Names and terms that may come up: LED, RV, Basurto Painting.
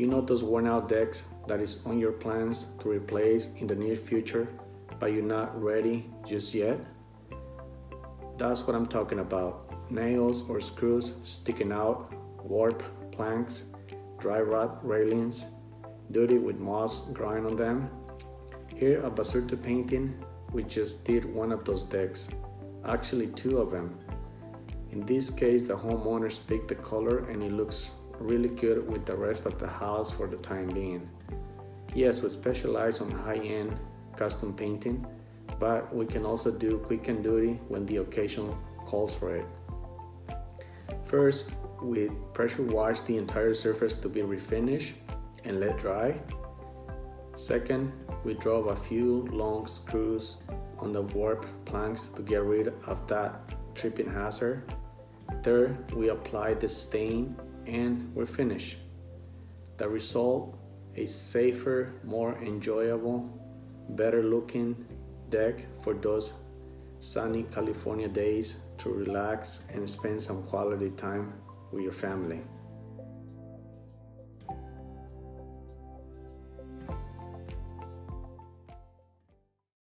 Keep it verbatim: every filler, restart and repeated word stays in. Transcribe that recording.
You know those worn-out decks that is on your plans to replace in the near future, but you're not ready just yet? That's what I'm talking about. Nails or screws sticking out, warp planks, dry rot railings, dirty with moss growing on them. Here at Basurto Painting, we just did one of those decks, actually two of them. In this case, the homeowners picked the color and it looks really good with the rest of the house for the time being. Yes, we specialize on high-end custom painting, but we can also do quick and dirty when the occasion calls for it. First, we pressure wash the entire surface to be refinished and let dry. Second, we drove a few long screws on the warp planks to get rid of that tripping hazard. Third, we applied the stain and we're finished. The result, a safer, more enjoyable, better looking deck for those sunny California days to relax and spend some quality time with your family.